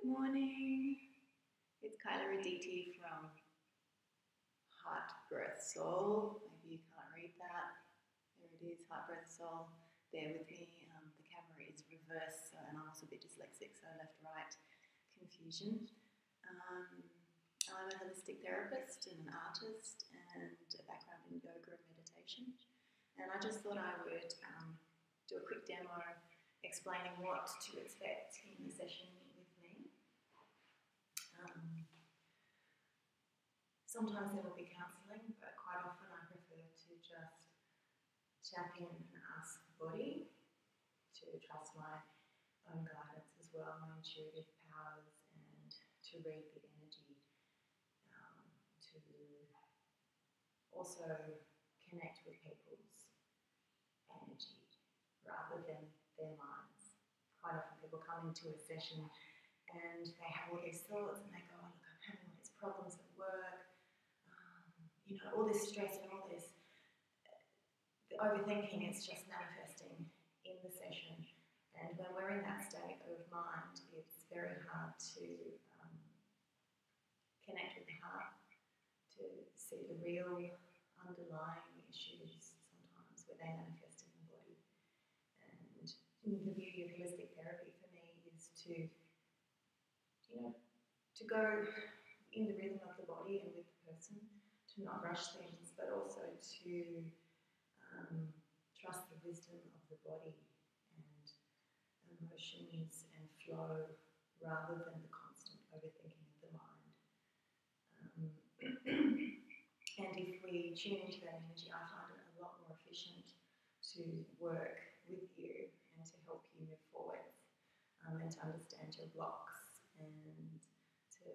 Good morning. It's Kyla Aditi from Heart Breath Soul. Maybe you can't read that. There it is, Heart Breath Soul. Bear with me. The camera is reversed, so, and I'm also a bit dyslexic, so left-right confusion. I'm a holistic therapist and an artist, and a background in yoga and meditation. And I just thought I would do a quick demo explaining what to expect in the session with me. Sometimes there will be counselling, but quite often I prefer to just tap in and ask the body to trust my own guidance as well, my intuitive powers, and to read the energy, to also connect with people's energy rather than their minds. Quite often people come into a session and they have all these thoughts and they go, oh look, I'm having all these problems at work, you know, all this stress and all this the overthinking, it's just manifesting in the session. And when we're in that state of mind, it's very hard to connect with the heart, to see the real underlying issues sometimes where they manifest in the body. The beauty of holistic therapy for me is to, to go in the rhythm of the body and with the person, to not rush things, but also to trust the wisdom of the body and emotions and flow rather than the constant overthinking of the mind. And if we tune into that energy, I find it a lot more efficient to work with you, to help you move forward, and to understand your blocks and to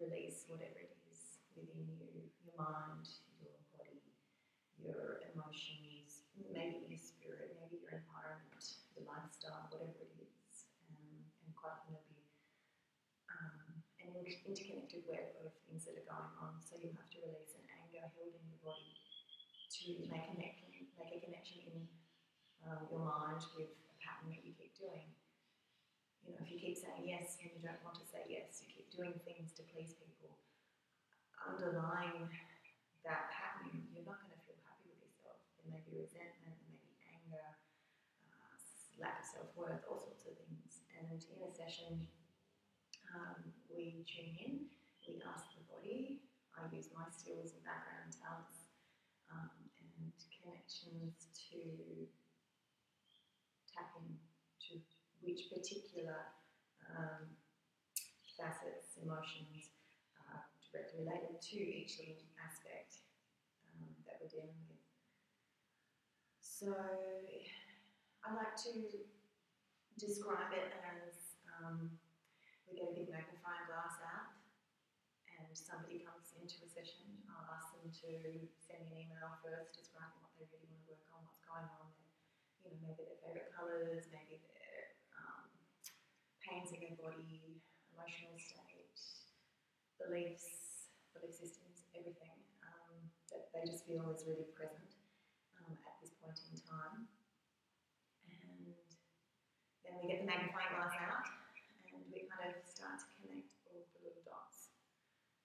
release whatever it is within you, your mind, your body, your emotions, maybe your spirit, maybe your environment, your lifestyle, whatever it is. And quite often there'll be an interconnected web of things that are going on, so you have to release an anger held in your body to make a connection in your mind with pattern that you keep doing. You know, if you keep saying yes and you don't want to say yes, you keep doing things to please people, underlying that pattern, you're not going to feel happy with yourself. There may be resentment, there may be anger, lack of self-worth, all sorts of things. And in a session, we tune in, we ask the body, I use my skills and background talents and connections to to which particular facets, emotions are directly related to each little aspect that we're dealing with. So I like to describe it as we get a big magnifying glass out and somebody comes into a session. I'll ask them to send me an email first describing what they really want to work on, what's going on. Maybe their favourite colours, maybe their pains in their body, emotional state, beliefs, belief systems, everything that they just feel is really present at this point in time. And then we get the magnifying glass out and we kind of start to connect all the little dots.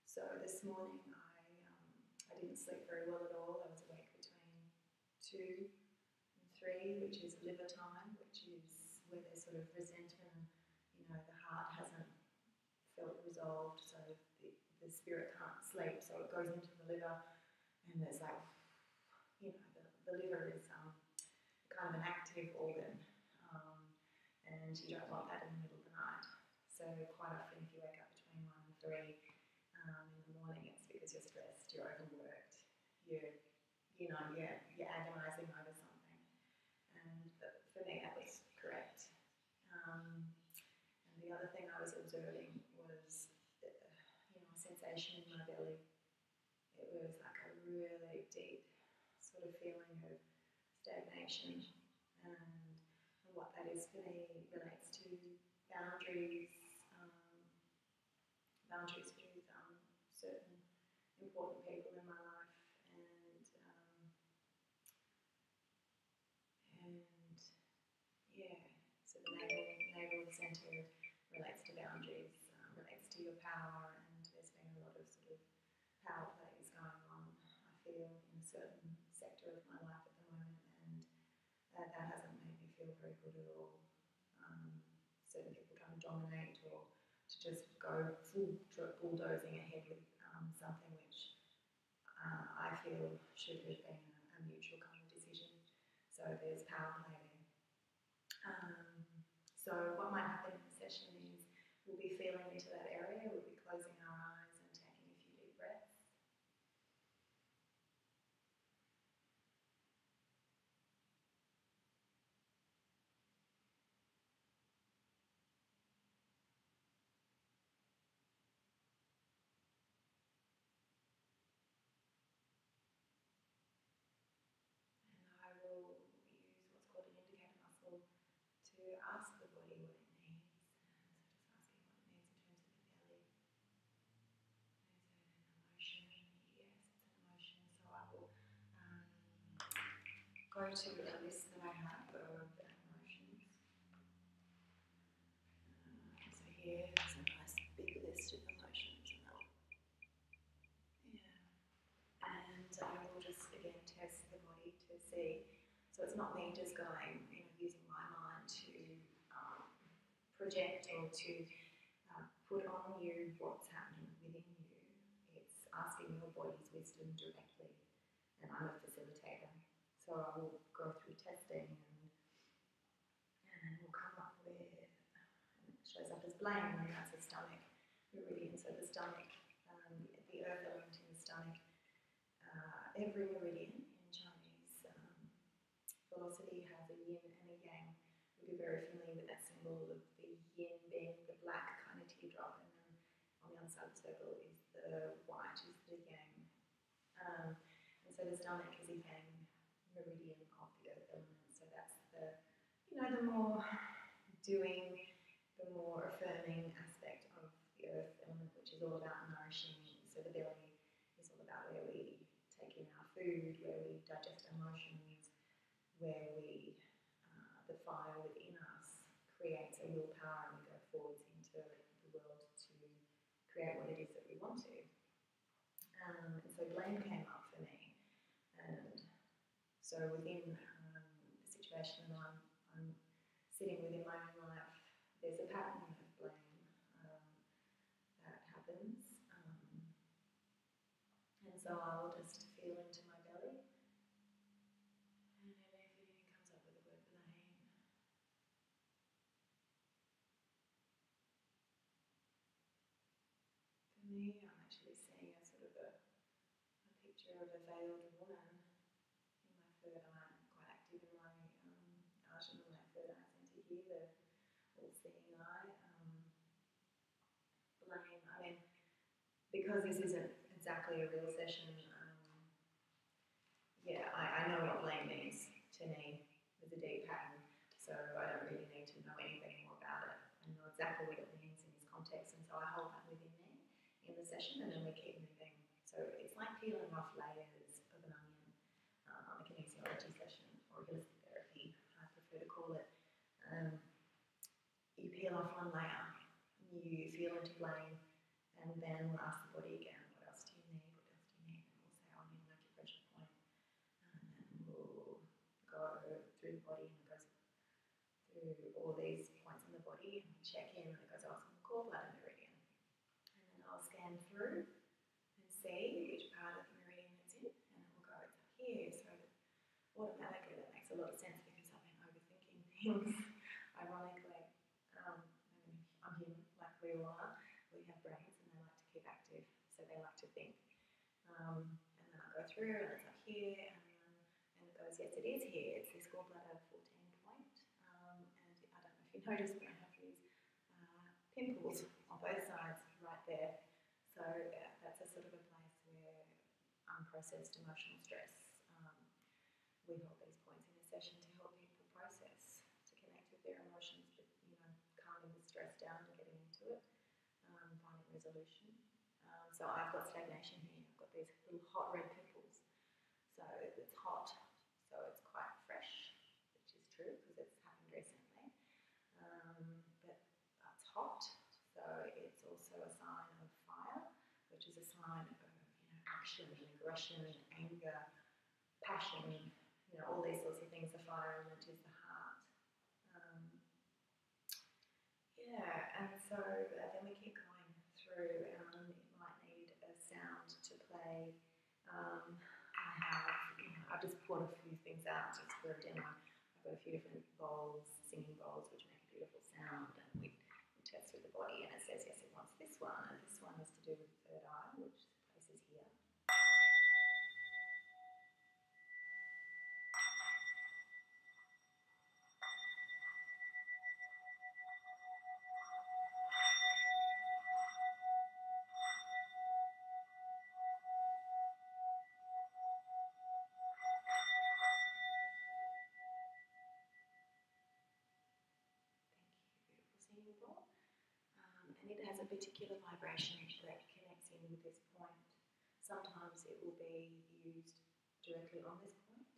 So this morning I didn't sleep very well at all. I was awake between 2 and 3, which is liver time, which is where there's sort of resentment, the heart hasn't felt resolved, so the spirit can't sleep, so it goes into the liver, and there's like, the liver is kind of an active organ, and you don't want that in the middle of the night. So quite often if you wake up between 1 and 3 in the morning, it's because you're stressed, you're overworked, you're agonising over something. For me, that was correct. And the other thing I was observing was, a sensation in my belly. It was like a really deep sort of feeling of stagnation. And what that is for me relates to boundaries, boundaries with certain important people in my life. Center relates to boundaries, relates to your power, and there's been a lot of sort of power plays going on, I feel, in a certain sector of my life at the moment, and that hasn't made me feel very good at all. Certain people trying to dominate or to just go full bulldozing ahead with something which I feel should have been a mutual kind of decision. So there's power play there. So what might happen in the session is we'll be feeling into that area, we'll be closing our eyes and taking a few deep breaths. Ask the body what it needs. So just asking what it needs in terms of the belly. Is it an emotion? Yes, it's an emotion. So I will go to the list that I have of emotions. So here is a nice big list of emotions. And I will just again test the body to see. So it's not me just going, you know, using my mind to project or to put on you what's happening within you. It's asking your body's wisdom directly, and I'm a facilitator. So I will go through testing, and we'll come up with, it shows up as blame, and that's the stomach, meridian. So the stomach, the earth element in the stomach, every meridian in Chinese philosophy has a yin and a yang. You'll be very familiar with that symbol of the yin being the black kind of teardrop, and then on the other side of the circle is the white, is the yang. And so the stomach is a yang meridian of the earth element. So that's the, you know, the more doing, the more affirming aspect of the earth element, which is all about nourishing. So the belly is all about where we take in our food, where we digest emotions, where we, the fire within us creates a willpower, and we go forwards into the world to create what it is that we want to. And so blame came up for me. And so within the situation that I'm sitting within my own life, there's a pattern of blame that happens. And so I'll just feel into my belly. I'm actually seeing a sort of a picture of a veiled woman in my third eye. I'm quite active in my ashram, and my third eye centre here, the all-seeing eye. Blame, I mean, because this isn't exactly a real session, I know what blame means to me with a deep pattern, so I don't really need to know anything more about it. I know exactly what it means in this context, and so I hold that within me in the session, and then we keep moving. So it's like peeling off layers of an onion, like an kinesiology session or holistic therapy, I prefer to call it. You peel off one layer, you feel into blame, and then we'll ask the body again, what else do you need? What else do you need? And we'll say, I need an acupressure point. And we'll go through the body, and it goes through all these points in the body, and we check in, and it goes, oh, it's in the gallbladder meridian. I'll scan through and see which part of the meridian it's in, and it will go, it's up here. So automatically that makes a lot of sense, because I've been overthinking things, ironically. I'm human, like we all are. We have brains, and they like to keep active, so they like to think. And then I'll go through, and it's up here, and it goes, yes, it is here. It's this gallbladder 14 point. And I don't know if you noticed, but I have these pimples on both sides. Right there. So that's a sort of a place where unprocessed emotional stress. We hold these points in a session to help people process, to connect with their emotions, but, you know, calming the stress down and getting into it, finding resolution. So I've got stagnation here. I've got these little hot red pimples. So it's hot, so it's quite fresh, which is true because it's happened recently. But it's hot, so it's also also a sign of fire, which is a sign of, you know, action and aggression and anger, passion, you know, all these sorts of things. The fire element is the heart. Yeah, and so then we keep going through. It might need a sound to play. I've just poured a few things out just for a demo. I've got a few different bowls, singing bowls, which make a beautiful sound, and we test through the body, and it says, yes, it wants this one, and this one is to do with the third eye, which places here. Particular vibration that connects in with this point. Sometimes it will be used directly on this point,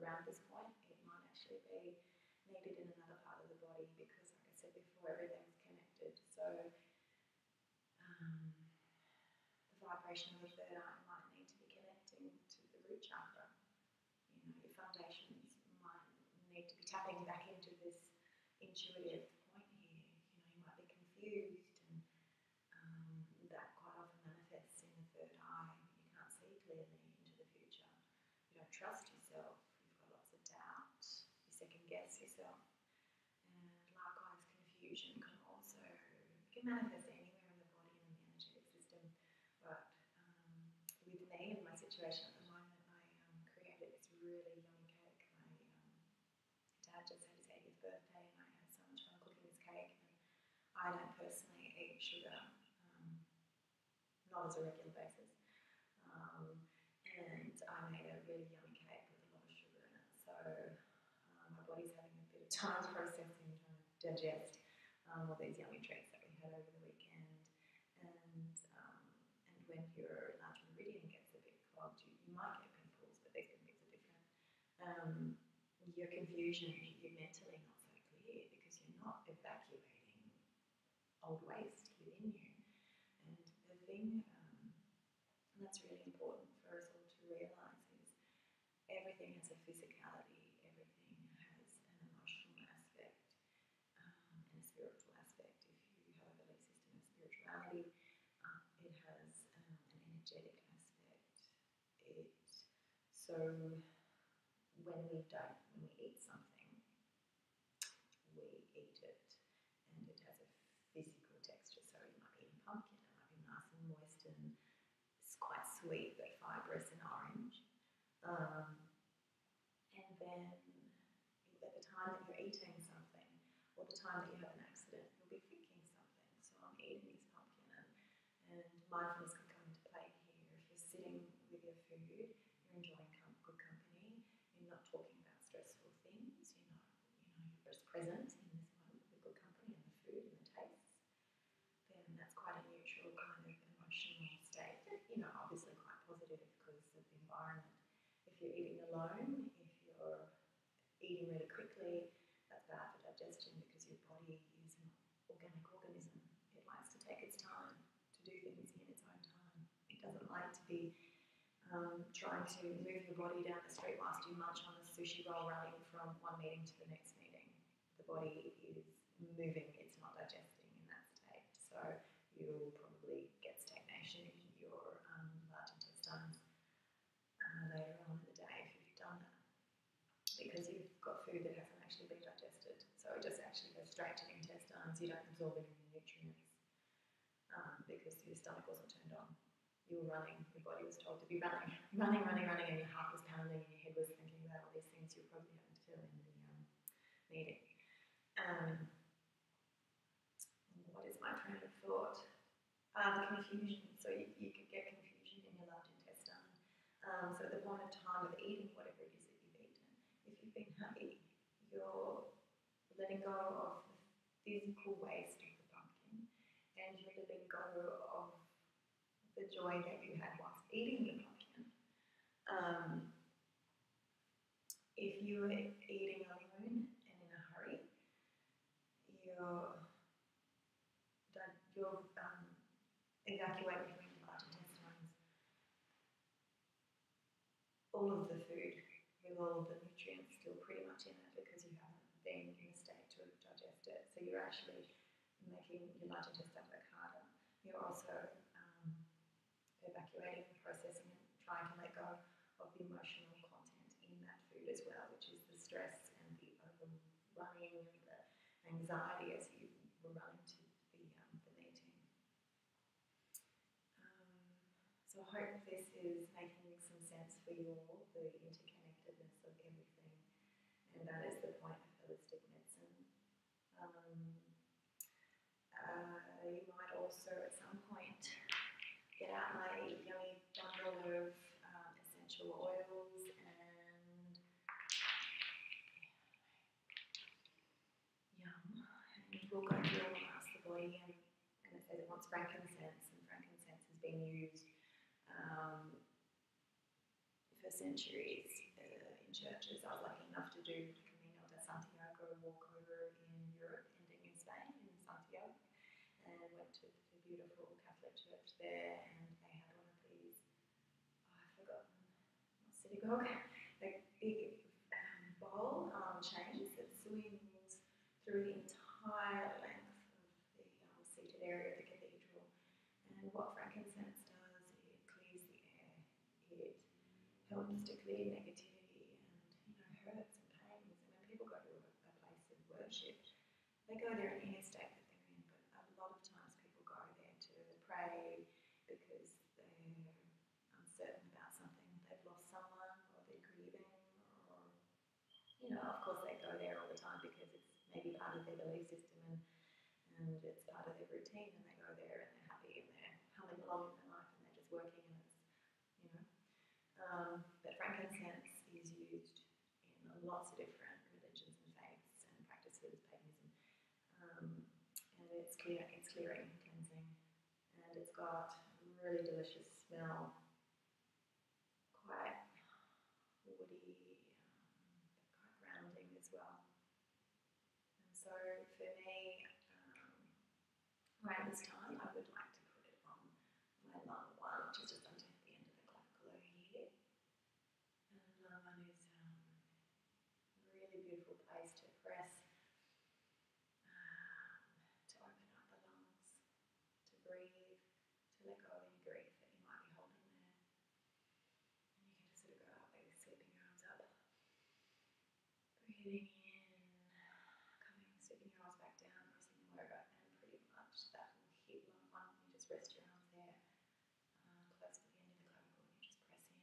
around this point. It might actually be needed in another part of the body because, like I said before, everything's connected. So the vibration of the third eye might need to be connecting to the root chakra. You know, your foundations might need to be tapping back into this intuitive point here. You know, you might be confused. Trust yourself, you've got lots of doubt, you second guess yourself, and likewise confusion can also manifest anywhere in the body and in the energetic system. But with me and my situation at the moment, I created this really yummy cake. My dad just had his 80th birthday and I had so much fun cooking this cake, and I don't personally eat sugar, not as a regular basis, and I made a really yummy cake with a lot of sugar in it. So my body's having a bit of time processing, trying to digest all these yummy treats that we had over the weekend. And when your large meridian gets a bit clogged, you might get pimples, but these pimples are different. Your confusion, you're mentally not so clear because you're not evacuating old waste within you. And the thing that's really important for us all realizes everything has a physicality, everything has an emotional aspect and a spiritual aspect. If you have a belief system of spirituality, it has an energetic aspect. So when we eat something, we eat it, and it has a physical texture. So you might be eating pumpkin, it might be nice and moist and it's quite sweet, but fibrous and orange, and then at the time that you're eating something, or the time that you have an accident, you'll be thinking something. So I'm eating this pumpkin, and mindfulness can come into play here. If you're sitting with your food, you're enjoying good company, you're not talking about stressful things, you're not, you're just present in this moment with good company and the food and the taste, then that's quite a neutral kind of emotional state, you know, obviously quite positive because of the environment. If you're eating alone, if you're eating really quickly, that's bad for digestion because your body is an organic organism. It likes to take its time to do things in its own time. It doesn't like to be trying to move your body down the street whilst you munch on a sushi roll running from one meeting to the next meeting. The body is moving, it's not digesting in that state. So you'll probably get stagnation in your large intestine later on in the day if you've done that, because you've got food that hasn't actually been digested, so it just actually goes straight to the intestines. You don't absorb any nutrients because your stomach wasn't turned on. You were running, your body was told to be running, running, running, running, and your heart was pounding, and your head was thinking about all these things you were probably having to fill in the meeting. What is my train of thought? The confusion. So you could get confused. So at the point of time of eating whatever it is that you've eaten, if you've been happy, you're letting go of the physical waste of the pumpkin, and you're letting go of the joy that you had whilst eating the pumpkin. If you were eating alone and in a hurry, your evacuate every glutinous ones. All of the food with all of the nutrients still pretty much in it because you haven't been in a state to digest it. So you're actually making your digestive work harder. You're also evacuating, processing, and trying to let go of the emotional content in that food as well, which is the stress and the overworrying and the anxiety as you run into the meeting. So I hope this is making some sense for you all, the interconnectedness of everything, and that is the point of holistic medicine. You might also at some point get out my yummy bundle of essential oils and yum, and we'll go through and ask the body, and it says it wants frankincense, and frankincense has been used for centuries in churches. I was lucky enough to do the Camino de Santiago walk over in Europe, ending in Spain, in Santiago, and went to the beautiful Catholic church there, and they had one of these, I've forgotten, not synagogue, like big bowl on chains that swings through the entire length of the seated area of the cathedral. And what frankincense does, it clears the air, it helps to clear negativity and, you know, hurts and pains. And when people go to a place of worship, they go there in a state that they're in, but a lot of times people go there to pray because they're uncertain about something. They've lost someone, or they're grieving, or, you know, of course they go there all the time because it's maybe part of their belief system and it's part of their routine, and they go there and they're happy and they're humming along in their life and they're just working, and it's, you know. But frankincense is used in lots of different religions and faiths and practices, paganism. And it's clear, it's clearing and cleansing, and it's got a really delicious smell, quite woody, quite grounding as well. And so for me, right this time, I would like to put it on my lung one, which is just under the end of the clavicle over here, and the lung one is a really beautiful place to press. Let go of any grief that you might be holding there. And you can just sort of go out, maybe sweeping your arms up. Breathing in, coming, sweeping your arms back down, pressing them over, and pretty much that will hit lung one. You just rest your arms there, close to the end of the clavicle, and you just press in.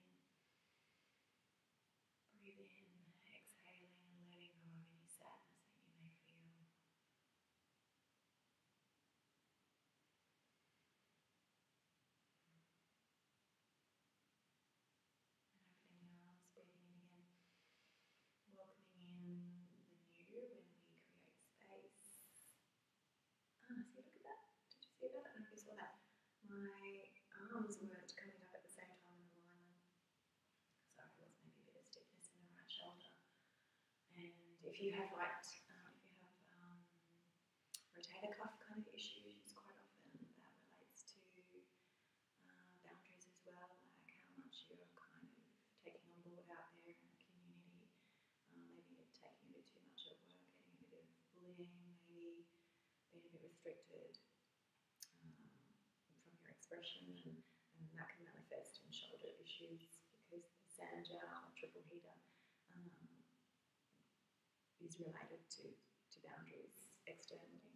Breathe in, exhaling, and letting go of any sadness that you may feel. My arms weren't coming up at the same time in alignment, so there was maybe a bit of stiffness in the right shoulder. And if you have rotator cuff kind of issues, quite often that relates to boundaries as well, like how much you're kind of taking on board out there in the community. Maybe you're taking a bit too much at work, getting a bit of bullying, maybe being a bit restricted. Expression, and that can manifest in shoulder issues because the sanja or triple heater is related to boundaries externally.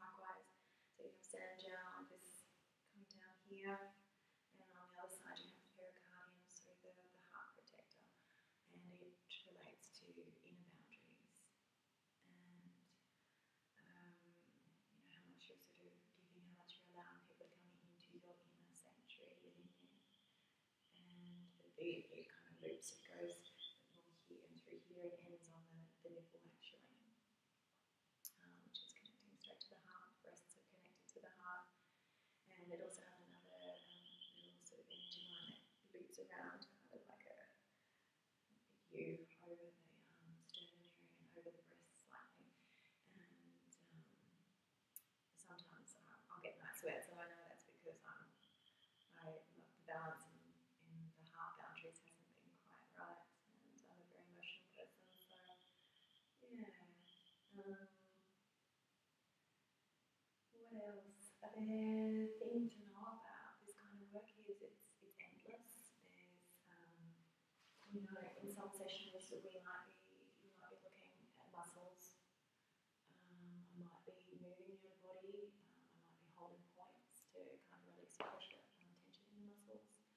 Likewise, so you have sanja on this coming down here, and on the other side you have the pericardium, so the heart protector, and it relates to inner boundaries and you know, how much you're sort of allowing people coming into your inner sanctuary within you. And it kind of loops, it goes along here and through here and ends on the nipple actually, which is connecting straight to the heart. Breasts are connected to the heart, and it also has another little sort of energy line that loops around, kind of like a U over the sternum area and over the breasts slightly. And sometimes I'll get the thing to know about this kind of work is it's endless. There's, you know, in some sessions you might be looking at muscles. I might be moving your body. I might be holding points to kind of release pressure and tension in the muscles.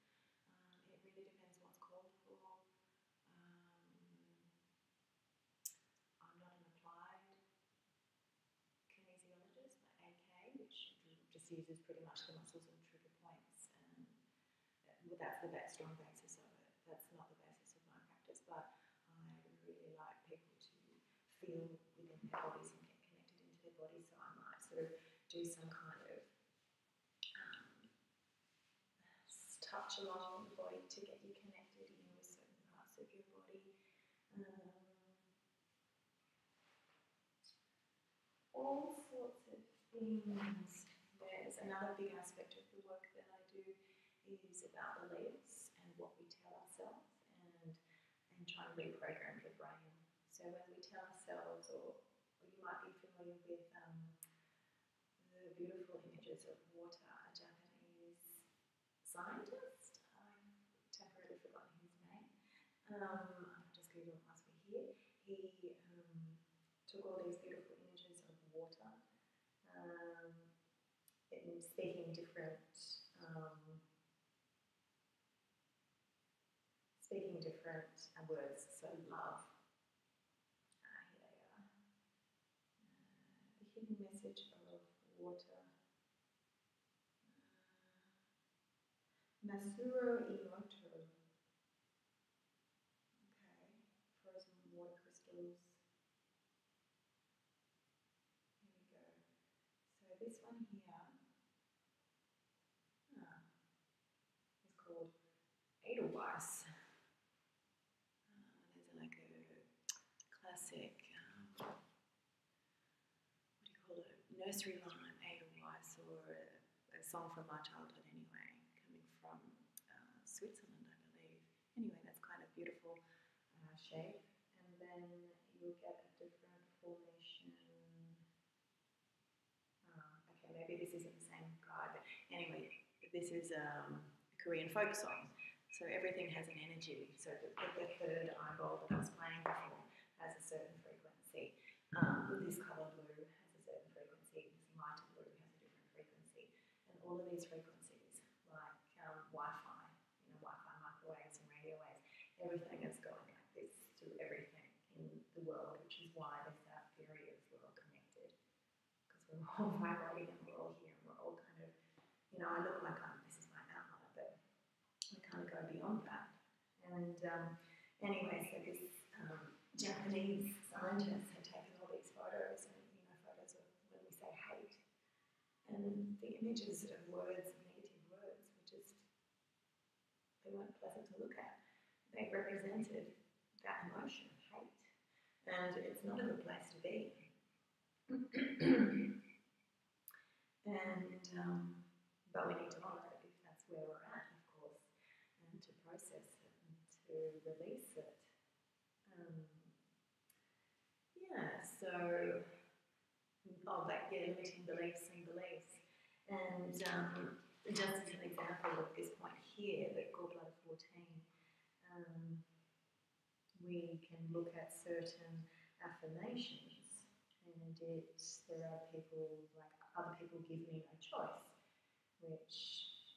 It really depends what's called for. I'm not an applied kinesiologist, but AK, which just uses pretty much the muscles and trigger points, and that's the strong basis of it. That's not the basis of my practice, but I really like people to feel within their bodies and get connected into their bodies, so I might sort of do some kind of touch along the body to get you connected in with certain parts of your body. All sorts of things. There's another big aspect of the work that I do is about beliefs and what we tell ourselves and trying to reprogram the brain. So when we tell ourselves, or you might be familiar with the beautiful images of water, a Japanese scientist, I've temporarily forgotten his name, I'll just Google it once we're here. He took all these beautiful images of water, in speaking different words, so love, here they are, the hidden message of water. Nasuro Igoto. Okay, frozen water crystals. Here we go. So this one here is called Edelweiss. There's like a classic, what do you call it, nursery rhyme, Edelweiss, or a song from my childhood anyway. From Switzerland, I believe. Anyway, that's kind of beautiful shape. And then you'll get a different formation. Okay, maybe this isn't the same guy, but anyway, this is a Korean folk song. So everything has an energy. So the third eyeball that I was playing before has a certain frequency. This colour blue has a certain frequency. This lighter blue has a different frequency. And all of these frequencies, like Wi-Fi, you know, Wi-Fi microwaves and radio waves, everything is going like this through everything in the world, which is why there's that theory of we're all connected, because we're all vibrating and we're all here and we're all kind of, you know, I look like this is my outline, but we kind of go beyond that. And anyway, so this Japanese scientist had taken all these photos, and you know, photos of when we say hate, and the images of words. They weren't pleasant to look at. They represented that emotion of hate, and it's not a good place to be. And but we need to honour it if that's where we're at, of course, and to process it and to release it. Yeah. So, limiting beliefs and beliefs, and. Just as an example of this point here, that gallbladder 14, we can look at certain affirmations, and there are people, like other people give me no choice, which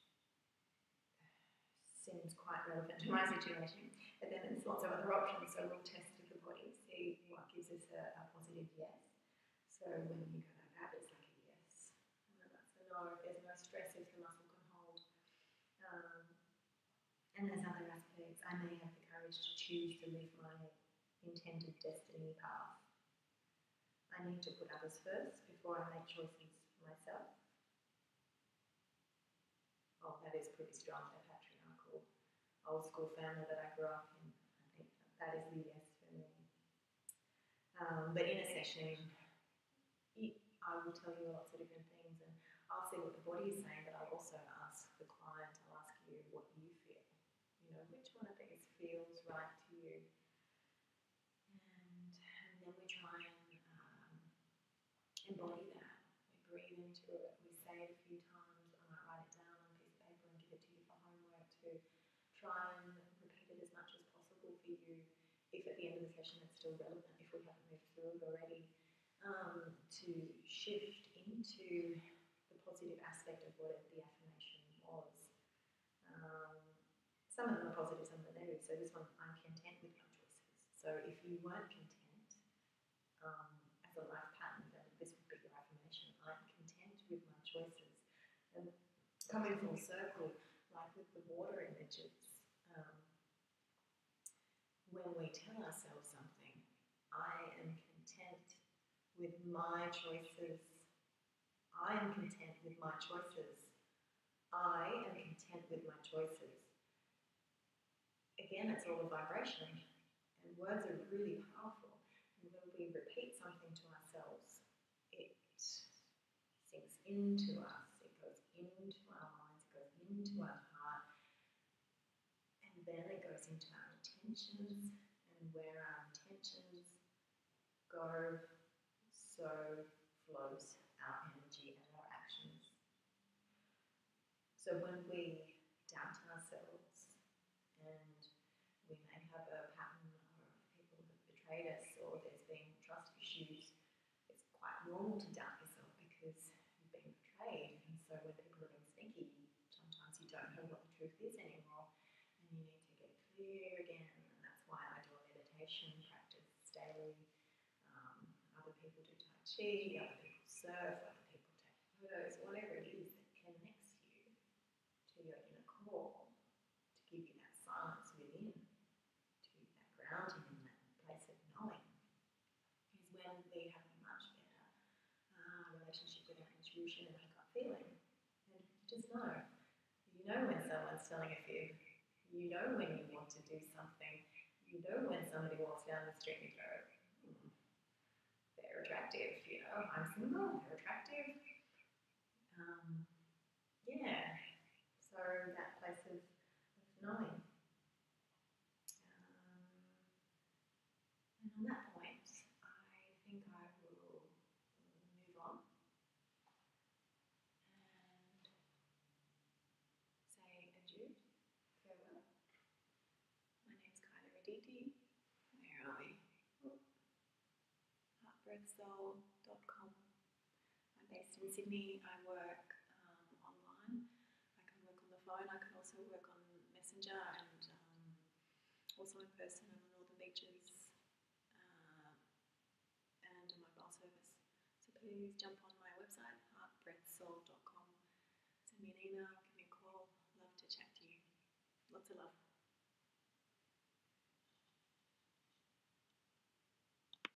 seems quite relevant to my situation, but then there's lots of other options, so we'll test with the body, see what gives us a positive yes. So when you go like that, it's like a yes, and that's a no, there's no stress if the muscle can hold. And there's other aspects. I may have the courage to choose to live my intended destiny path. I need to put others first before I make choices for myself. Oh, that is pretty strong, that patriarchal, old school family that I grew up in. I think that is the yes for me. But in a session, I will tell you lots of different things. And I'll see what the body is saying, but I'll also ask the client, I'll ask you what you feel. You know, which one of these feels right to you? And then we try and embody that. We breathe into it, we say it a few to try and repeat it as much as possible for you, if at the end of the session it's still relevant, if we haven't moved through it already, to shift into the positive aspect of what the affirmation was. Some of them are positive, some of them are negative. So this one, I'm content with my choices. So if you weren't content as a life pattern, then this would be your affirmation. I'm content with my choices. And coming full circle, like with the water images, when we tell ourselves something, I am content with my choices. I am content with my choices. I am content with my choices. Again, it's all a vibration, and words are really powerful. And when we repeat something to ourselves, it sinks into us, it goes into our minds, it goes into our heart, and then it goes into our intentions, and where our intentions go, so flows our energy and our actions. So when we doubt ourselves, us, or there's been trust issues, it's quite normal to doubt yourself because you've been betrayed. And so when people are being sneaky, sometimes you don't know what the truth is anymore, and you need to get clear again. And that's why I do a meditation practice daily. Other people do Tai Chi, other people surf, other people take photos, whatever it is that connects you to your inner core, to give you that silence within, to give you that grounding. We have a much better relationship with our intuition and our gut feeling. And just know. You know when someone's telling a fib. You know when you want to do something. You know when somebody walks down the street and you go, they're attractive, you know, I'm single, they're attractive. Yeah. So that place of knowing. And on that point, heartbreathsoul.com. I'm based in Sydney. I work online. I can work on the phone. I can also work on Messenger and also in person on the Northern Beaches and a mobile service. So please jump on my website, heartbreathsoul.com. Send me an email, give me a call. Love to chat to you. Lots of love.